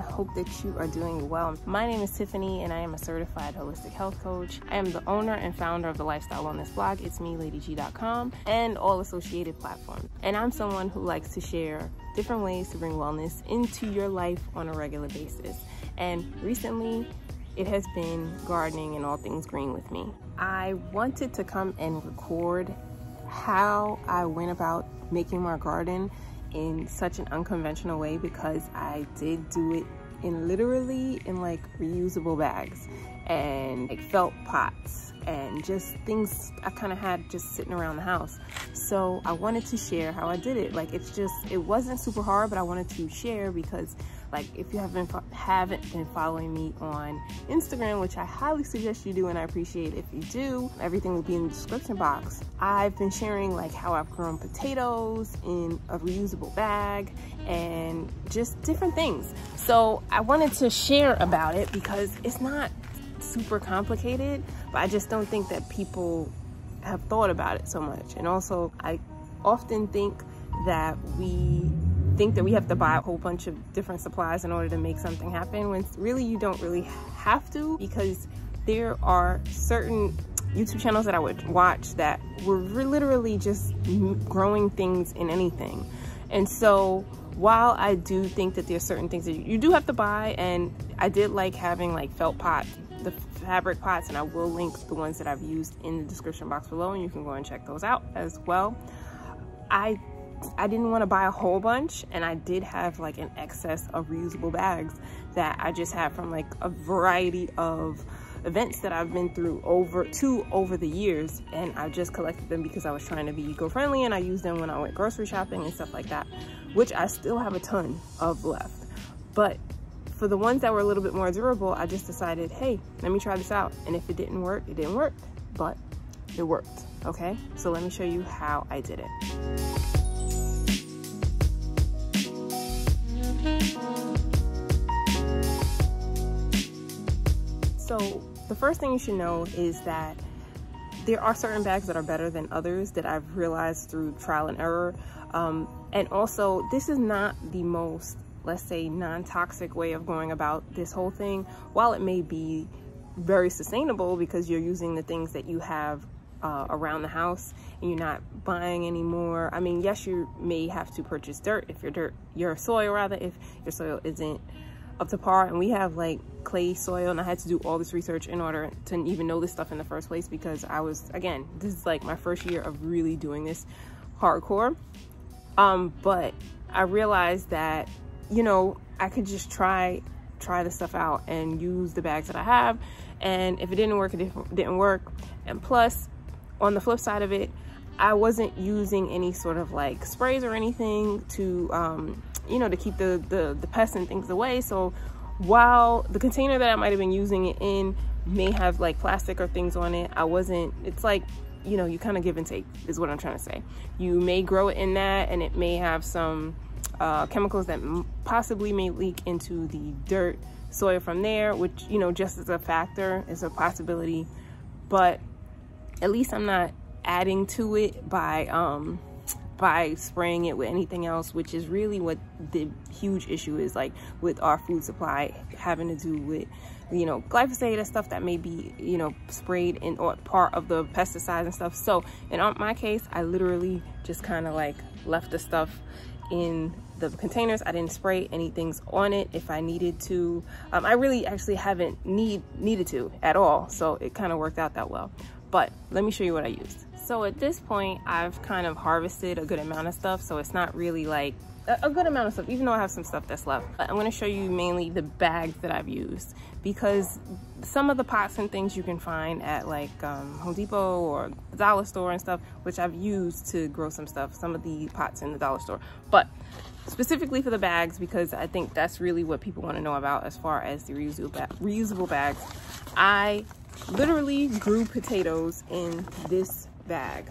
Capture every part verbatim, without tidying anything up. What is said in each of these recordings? everyone. Hope that you are doing well. My name is Tiffany and I am a certified holistic health coach. I am the owner and founder of the lifestyle wellness blog, It's Me Lady G dot com, and all associated platforms. And I'm someone who likes to share different ways to bring wellness into your life on a regular basis. And recently, it has been gardening and all things green with me. I wanted to come and record how I went about making my garden in such an unconventional way, because I did do it in literally in like reusable bags and like felt pots and just things I kind of had just sitting around the house. So I wanted to share how I did it. Like it's just, it wasn't super hard, but I wanted to share because like if you haven't haven't been following me on Instagram, which I highly suggest you do and I appreciate if you do, everything will be in the description box. I've been sharing like how I've grown potatoes in a reusable bag and just different things. So I wanted to share about it because it's not super complicated, but I just don't think that people have thought about it so much. And also I often think that we think that we have to buy a whole bunch of different supplies in order to make something happen, when really you don't really have to, because there are certain YouTube channels that I would watch that were literally just growing things in anything. And so while I do think that there are certain things that you do have to buy, and I did like having like felt pots, the fabric pots, and I will link the ones that I've used in the description box below and you can go and check those out as well. I I didn't want to buy a whole bunch, and I did have like an excess of reusable bags that I just had from like a variety of events that I've been through over two over the years, and I just collected them because I was trying to be eco-friendly, and I used them when I went grocery shopping and stuff like that, which I still have a ton of left. But for the ones that were a little bit more durable, I just decided, hey, let me try this out, and if it didn't work, it didn't work, but it worked. Okay, so let me show you how I did it. So the first thing you should know is that there are certain bags that are better than others that I've realized through trial and error. Um, and also, this is not the most, let's say, non-toxic way of going about this whole thing. While it may be very sustainable because you're using the things that you have uh, around the house and you're not buying anymore. I mean, yes, you may have to purchase dirt if your dirt, your soil rather, if your soil isn't up to par, and we have like clay soil, and I had to do all this research in order to even know this stuff in the first place, because I was, again, this is like my first year of really doing this hardcore. Um, but I realized that, you know, I could just try try the stuff out and use the bags that I have, and if it didn't work, it didn't work. And plus, on the flip side of it, I wasn't using any sort of like sprays or anything to um, you know, to keep the, the, the pests and things away. So while the container that I might've been using it in may have like plastic or things on it, I wasn't, it's like, you know, you kind of give and take is what I'm trying to say. You may grow it in that, and it may have some uh, chemicals that m possibly may leak into the dirt soil from there, which, you know, just as a factor is a possibility, but at least I'm not adding to it by, um, by spraying it with anything else, which is really what the huge issue is, like with our food supply having to do with, you know, glyphosate and stuff that may be, you know, sprayed in or part of the pesticides and stuff. So in my case, I literally just kind of like left the stuff in the containers. I didn't spray anything's on it if I needed to. Um, I really actually haven't need needed to at all. So it kind of worked out that well. But let me show you what I used. So at this point, I've kind of harvested a good amount of stuff, so it's not really like a good amount of stuff, even though I have some stuff that's left. But I'm gonna show you mainly the bags that I've used, because some of the pots and things you can find at like um, Home Depot or the dollar store and stuff, which I've used to grow some stuff, some of the pots in the dollar store. But specifically for the bags, because I think that's really what people wanna know about as far as the reusable, ba reusable bags, I literally grew potatoes in this bag.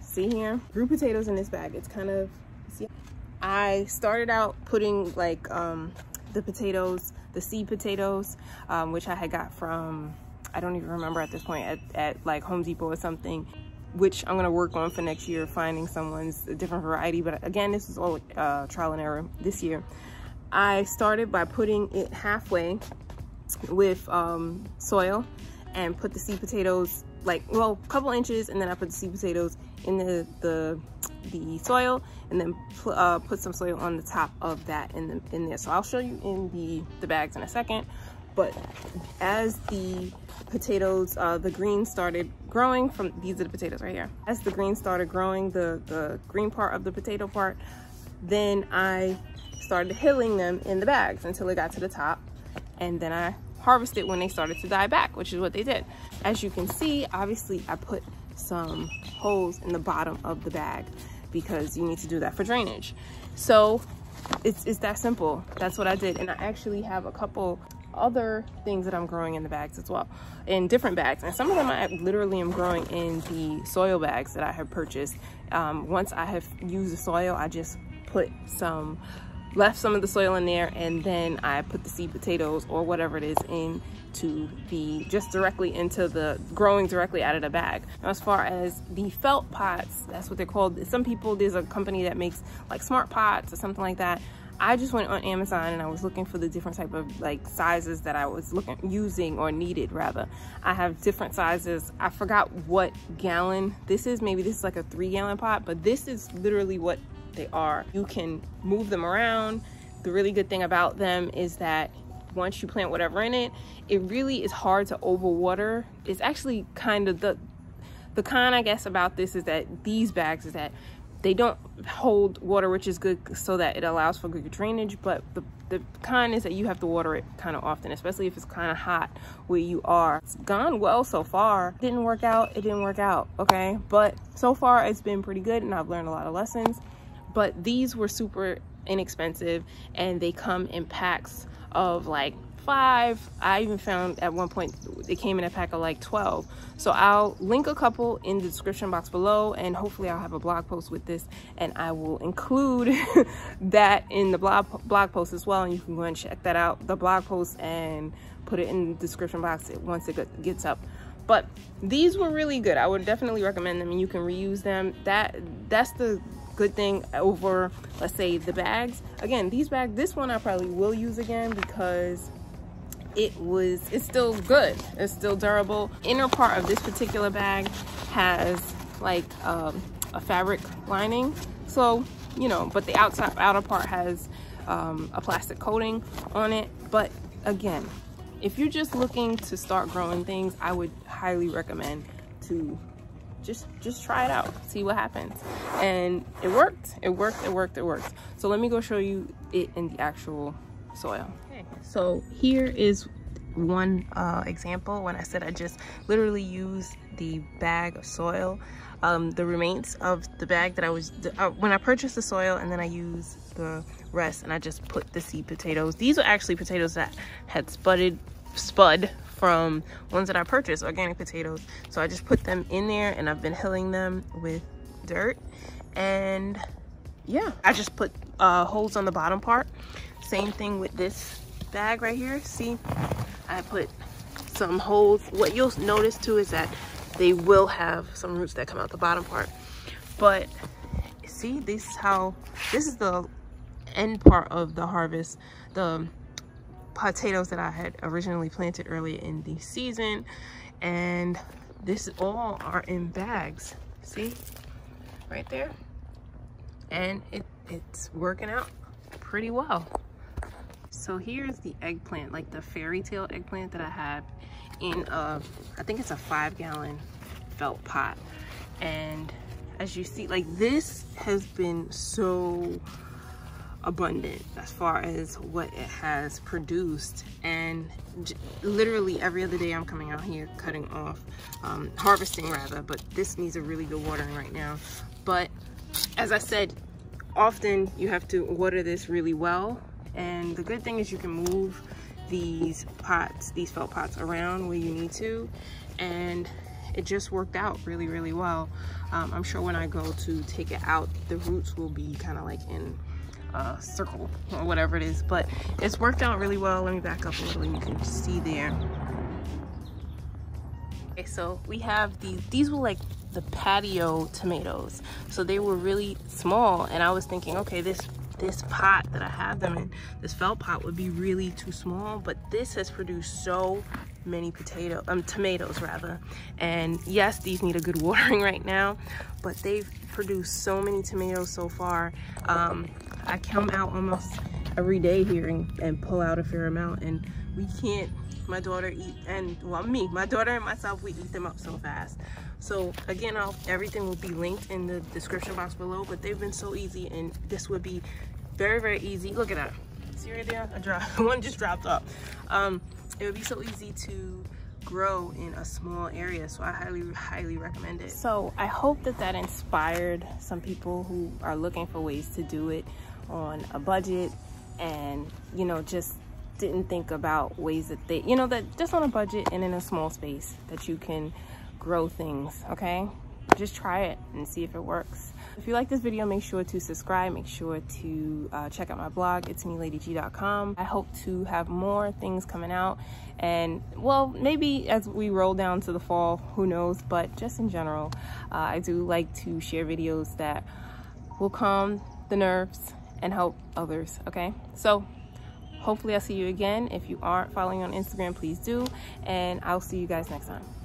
See here, grew potatoes in this bag. It's kind of, see, I started out putting like um the potatoes, the seed potatoes, um which I had got from, I don't even remember at this point, at, at like Home Depot or something, which I'm gonna work on for next year, finding someone's a different variety. But again, this is all uh trial and error this year. I started by putting it halfway with um, soil and put the seed potatoes, like, well, a couple inches, and then I put the seed potatoes in the the, the soil, and then uh, put some soil on the top of that in, the, in there. So I'll show you in the, the bags in a second. But as the potatoes, uh, the greens started growing from, these are the potatoes right here. As the greens started growing, the, the green part of the potato part, then I started hilling them in the bags until it got to the top. And then I harvested when they started to die back, which is what they did. As you can see, obviously I put some holes in the bottom of the bag because you need to do that for drainage. So it's, it's that simple. That's what I did. And I actually have a couple other things that I'm growing in the bags as well, in different bags, and some of them I literally am growing in the soil bags that I have purchased. Um, once I have used the soil, I just put some, left some of the soil in there, and then I put the seed potatoes or whatever it is into the, just directly into the, growing directly out of the bag. Now, as far as the felt pots, that's what they're called. Some people, there's a company that makes like smart pots or something like that. I just went on Amazon and I was looking for the different type of like sizes that I was looking, using or needed rather. I have different sizes. I forgot what gallon this is. Maybe this is like a three gallon pot, but this is literally what they are. You can move them around. The really good thing about them is that once you plant whatever in it, it really is hard to overwater. It's actually kind of the, the con I guess about this is that these bags is that they don't hold water, which is good so that it allows for good drainage, but the, the con is that you have to water it kind of often, especially if it's kind of hot where you are. It's gone well so far. Didn't work out, it didn't work out, okay? But so far it's been pretty good and I've learned a lot of lessons. But these were super inexpensive and they come in packs of like five. I even found at one point it came in a pack of like twelve. So I'll link a couple in the description box below, and hopefully I'll have a blog post with this and I will include that in the blog blog post as well, and you can go and check that out, the blog post, and put it in the description box once it gets up. But these were really good. I would definitely recommend them, and you can reuse them. That that's the good thing over, let's say, the bags. Again, these bags, this one I probably will use again because it was, it's still good, it's still durable. Inner part of this particular bag has like um, a fabric lining, so you know, but the outside outer part has um, a plastic coating on it. But again, if you're just looking to start growing things, I would highly recommend to just just try it out, see what happens. And it worked, it worked, it worked, it worked. So let me go show you it in the actual soil. Okay, so here is one uh, example when I said I just literally used the bag of soil, um, the remains of the bag that I was, uh, when I purchased the soil, and then I used the rest and I just put the seed potatoes. These are actually potatoes that had spudded, spud from ones that I purchased, organic potatoes. So I just put them in there and I've been hilling them with dirt. And yeah, I just put uh, holes on the bottom part. Same thing with this bag right here. See, I put some holes. What you'll notice too is that they will have some roots that come out the bottom part. But see, this is how, this is the end part of the harvest, the potatoes that I had originally planted earlier in the season, and this all are in bags, see right there. And it it's working out pretty well. So here's the eggplant, like the fairy tale eggplant that I had in a, I think it's a five gallon felt pot. And as you see, like, this has been so abundant as far as what it has produced. And j literally every other day I'm coming out here cutting off, um, harvesting rather, but this needs a really good watering right now. But as I said, often you have to water this really well. And the good thing is you can move these pots, these felt pots around where you need to. And it just worked out really, really well. Um, I'm sure when I go to take it out, the roots will be kind of like in Uh, circle or whatever it is, but it's worked out really well. Let me back up a little and you can see there. Okay, so we have these, these were like the patio tomatoes, so they were really small, and I was thinking, okay, this this pot that I have them in, this felt pot, would be really too small, but this has produced so many potato, um, tomatoes rather. And yes, these need a good watering right now, but they've produced so many tomatoes so far. Um, I come out almost every day here and, and pull out a fair amount, and we can't, my daughter eat, and well me, my daughter and myself, we eat them up so fast. So again, I'll, everything will be linked in the description box below, but they've been so easy, and this would be very, very easy. Look at that. See right there? I dropped, one just dropped off. Um, it would be so easy to grow in a small area, so I highly, highly recommend it. So I hope that that inspired some people who are looking for ways to do it on a budget, and, you know, just didn't think about ways that they, you know, that just on a budget and in a small space that you can grow things. Okay, just try it and see if it works. If you like this video, make sure to subscribe, make sure to uh, check out my blog, It's Me Lady G dot com. I hope to have more things coming out, and well, maybe as we roll down to the fall, who knows, but just in general, uh, I do like to share videos that will calm the nerves and help others. Okay, so hopefully I'll see you again. If you aren't following on Instagram, please do, and I'll see you guys next time.